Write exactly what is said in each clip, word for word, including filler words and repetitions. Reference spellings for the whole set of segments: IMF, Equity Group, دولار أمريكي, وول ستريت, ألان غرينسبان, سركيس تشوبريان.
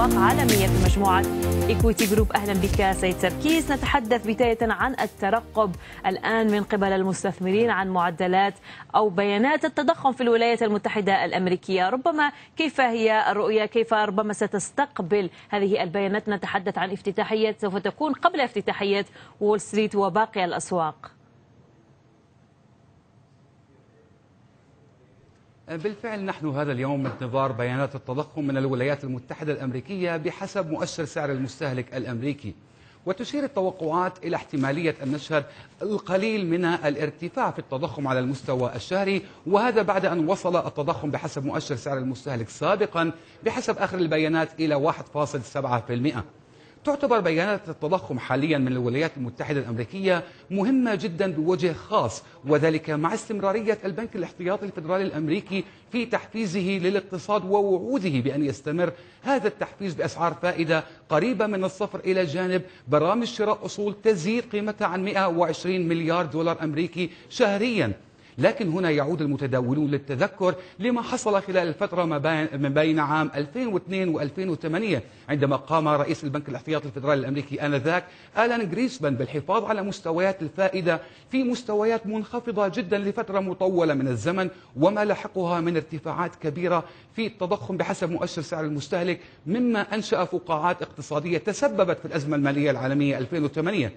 أسواق عالمية في مجموعة إيكويتي جروب. أهلا بك سيد سركيس. نتحدث بداية عن الترقب الآن من قبل المستثمرين عن معدلات أو بيانات التضخم في الولايات المتحدة الأمريكية، ربما كيف هي الرؤية، كيف ربما ستستقبل هذه البيانات؟ نتحدث عن افتتاحية سوف تكون قبل افتتاحية وول ستريت وباقي الأسواق. بالفعل نحن هذا اليوم انتظار بيانات التضخم من الولايات المتحدة الأمريكية بحسب مؤشر سعر المستهلك الأمريكي، وتشير التوقعات إلى احتمالية أن نشهد القليل من الارتفاع في التضخم على المستوى الشهري، وهذا بعد أن وصل التضخم بحسب مؤشر سعر المستهلك سابقا بحسب آخر البيانات إلى واحد فاصل سبعة بالمئة. تعتبر بيانات التضخم حاليا من الولايات المتحدة الأمريكية مهمة جدا بوجه خاص، وذلك مع استمرارية البنك الاحتياطي الفيدرالي الأمريكي في تحفيزه للاقتصاد ووعوده بأن يستمر هذا التحفيز بأسعار فائدة قريبة من الصفر، إلى جانب برامج شراء أصول تزيد قيمتها عن مئة وعشرين مليار دولار أمريكي شهريا. لكن هنا يعود المتداولون للتذكر لما حصل خلال الفترة ما بين عام ألفين واثنين وألفين وثمانية عندما قام رئيس البنك الاحتياطي الفيدرالي الأمريكي آنذاك ألان غرينسبان بالحفاظ على مستويات الفائدة في مستويات منخفضة جدا لفترة مطولة من الزمن، وما لحقها من ارتفاعات كبيرة في التضخم بحسب مؤشر سعر المستهلك، مما أنشأ فقاعات اقتصادية تسببت في الأزمة المالية العالمية ألفين وثمانية.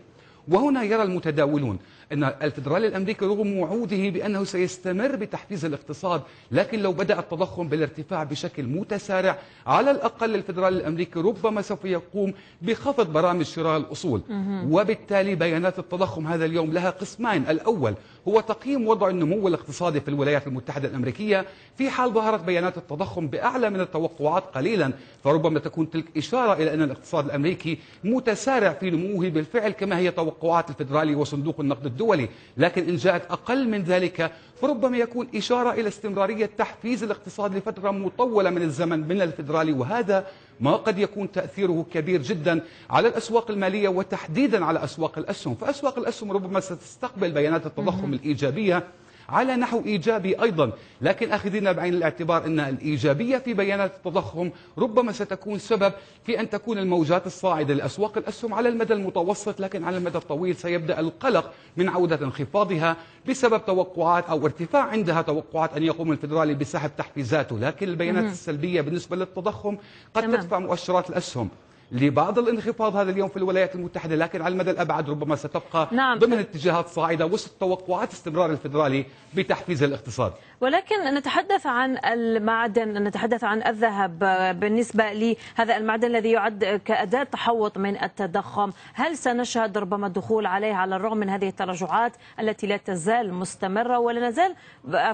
وهنا يرى المتداولون أن الفيدرالي الأمريكي رغم وعوده بأنه سيستمر بتحفيز الاقتصاد، لكن لو بدأ التضخم بالارتفاع بشكل متسارع على الأقل الفيدرالي الأمريكي ربما سوف يقوم بخفض برامج شراء الأصول. وبالتالي بيانات التضخم هذا اليوم لها قسمين، الأول هو تقييم وضع النمو الاقتصادي في الولايات المتحدة الأمريكية. في حال ظهرت بيانات التضخم بأعلى من التوقعات قليلا فربما تكون تلك إشارة إلى أن الاقتصاد الأمريكي متسارع في نموه بالفعل كما هي توقعات الفيدرالي وصندوق النقد الدولي، لكن إن جاءت أقل من ذلك فربما يكون إشارة إلى استمرارية تحفيز الاقتصاد لفترة مطولة من الزمن من الفيدرالي، وهذا ما قد يكون تأثيره كبير جدا على الأسواق المالية وتحديدا على أسواق الأسهم. فأسواق الأسهم ربما ستستقبل بيانات التضخم الإيجابية على نحو إيجابي أيضا، لكن أخذنا بعين الاعتبار أن الإيجابية في بيانات التضخم ربما ستكون سبب في أن تكون الموجات الصاعدة لأسواق الأسهم على المدى المتوسط، لكن على المدى الطويل سيبدأ القلق من عودة انخفاضها بسبب توقعات أو ارتفاع عندها توقعات أن يقوم الفيدرالي بسحب تحفيزاته. لكن البيانات السلبية بالنسبة للتضخم قد تدفع مؤشرات الأسهم لبعض الانخفاض هذا اليوم في الولايات المتحدة، لكن على المدى الأبعد ربما ستبقى نعم. ضمن اتجاهات صاعدة وسط توقعات استمرار الفيدرالي بتحفيز الاقتصاد. ولكن نتحدث عن المعدن، نتحدث عن الذهب. بالنسبة لهذا المعدن الذي يعد كأداة تحوط من التضخم، هل سنشهد ربما الدخول عليه على الرغم من هذه التراجعات التي لا تزال مستمرة ولا نزال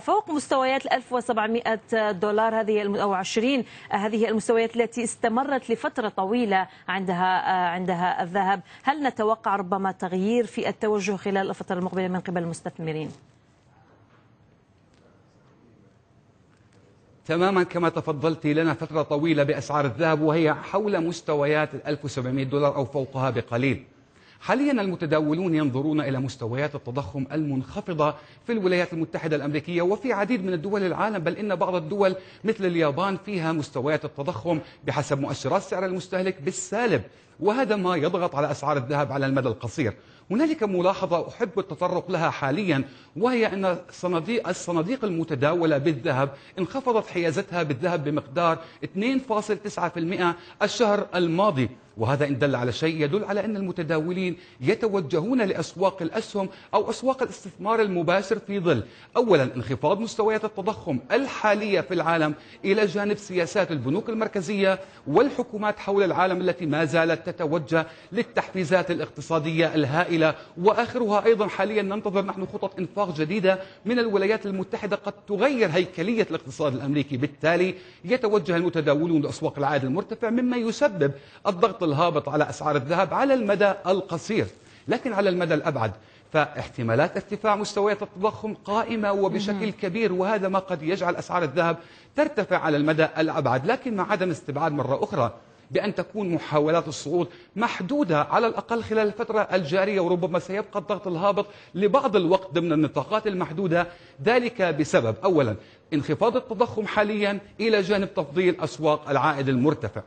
فوق مستويات ألف وسبعمئة دولار هذه أو عشرين، هذه المستويات التي استمرت لفترة طويلة عندها عندها الذهب؟ هل نتوقع ربما تغيير في التوجه خلال الفترة المقبلة من قبل المستثمرين؟ تماما كما تفضلت، لنا فترة طويلة بأسعار الذهب وهي حول مستويات ألف وسبعمئة دولار أو فوقها بقليل. حاليا المتداولون ينظرون إلى مستويات التضخم المنخفضة في الولايات المتحدة الأمريكية وفي عديد من الدول العالم، بل إن بعض الدول مثل اليابان فيها مستويات التضخم بحسب مؤشرات سعر المستهلك بالسالب، وهذا ما يضغط على أسعار الذهب على المدى القصير. هنالك ملاحظة أحب التطرق لها حاليا، وهي أن صناديق الصناديق المتداولة بالذهب انخفضت حيازتها بالذهب بمقدار اثنين فاصل تسعة بالمئة الشهر الماضي، وهذا إن دل على شيء يدل على أن المتداولين يتوجهون لأسواق الأسهم أو أسواق الاستثمار المباشر في ظل أولا انخفاض مستويات التضخم الحالية في العالم، إلى جانب سياسات البنوك المركزية والحكومات حول العالم التي ما زالت تتوجه للتحفيزات الاقتصادية الهائلة، وآخرها أيضا حاليا ننتظر نحن خطط إنفاق جديدة من الولايات المتحدة قد تغير هيكلية الاقتصاد الأمريكي. بالتالي يتوجه المتداولون لأسواق العائد المرتفع، مما يسبب الضغط الهابط على أسعار الذهب على المدى القصير. لكن على المدى الأبعد فاحتمالات ارتفاع مستويات التضخم قائمة وبشكل كبير، وهذا ما قد يجعل أسعار الذهب ترتفع على المدى الأبعد، لكن مع عدم استبعاد مرة أخرى بأن تكون محاولات الصعود محدودة على الأقل خلال الفترة الجارية، وربما سيبقى الضغط الهابط لبعض الوقت ضمن النطاقات المحدودة، ذلك بسبب أولا انخفاض التضخم حاليا إلى جانب تفضيل أسواق العائد المرتفع.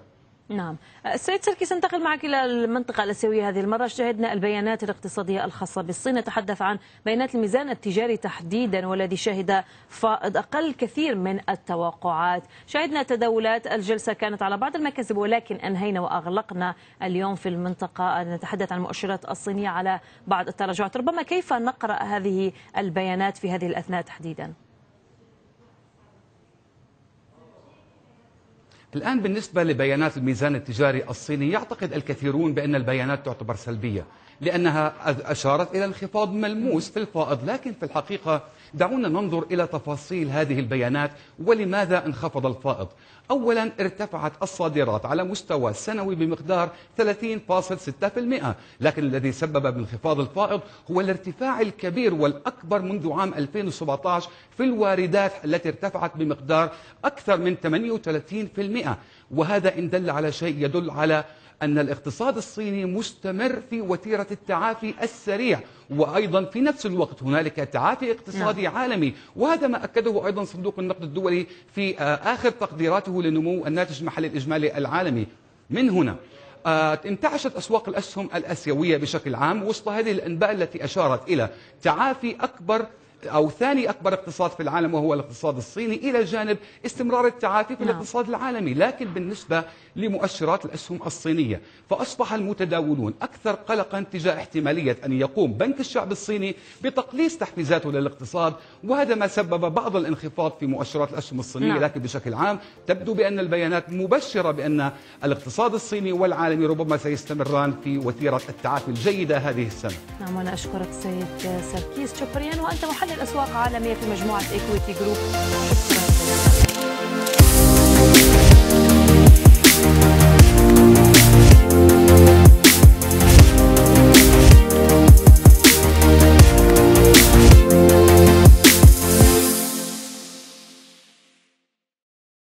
نعم. السيد سركي، سنتقل معك إلى المنطقة الآسيوية هذه المرة. شاهدنا البيانات الاقتصادية الخاصة بالصين. نتحدث عن بيانات الميزان التجاري تحديدا، والذي شهد فائض أقل كثير من التوقعات. شاهدنا تداولات الجلسة كانت على بعض المكاسب، ولكن أنهينا وأغلقنا اليوم في المنطقة. نتحدث عن المؤشرات الصينية على بعض التراجعات. ربما كيف نقرأ هذه البيانات في هذه الأثناء تحديدا؟ الآن بالنسبة لبيانات الميزان التجاري الصيني، يعتقد الكثيرون بأن البيانات تعتبر سلبية لأنها أشارت إلى انخفاض ملموس في الفائض، لكن في الحقيقة دعونا ننظر إلى تفاصيل هذه البيانات ولماذا انخفض الفائض. أولا، ارتفعت الصادرات على مستوى سنوي بمقدار ثلاثين فاصلة ستة بالمئة، لكن الذي سبب بانخفاض الفائض هو الارتفاع الكبير والأكبر منذ عام ألفين وسبعة عشر في الواردات التي ارتفعت بمقدار أكثر من ثمانية وثلاثين بالمئة، وهذا إن دل على شيء يدل على أن الاقتصاد الصيني مستمر في وتيرة التعافي السريع، وأيضا في نفس الوقت هنالك تعافي اقتصادي نعم. عالمي، وهذا ما أكده أيضا صندوق النقد الدولي في آخر تقديراته لنمو الناتج المحلي الإجمالي العالمي. من هنا انتعشت أسواق الأسهم الآسيوية بشكل عام وسط هذه الأنباء التي أشارت إلى تعافي أكبر أو ثاني أكبر اقتصاد في العالم وهو الاقتصاد الصيني، إلى جانب استمرار التعافي في الاقتصاد العالمي. لكن بالنسبة لمؤشرات الأسهم الصينية، فأصبح المتداولون أكثر قلقا تجاه احتمالية أن يقوم بنك الشعب الصيني بتقليص تحفيزاته للاقتصاد، وهذا ما سبب بعض الانخفاض في مؤشرات الأسهم الصينية. لكن بشكل عام تبدو بأن البيانات مبشرة بأن الاقتصاد الصيني والعالمي ربما سيستمران في وتيرة التعافي الجيدة هذه السنة. نعم، وأنا أشكرك سيد سركيس تشوبريان، وأنت محلل الأسواق عالمية في مجموعة إيكويتي جروب.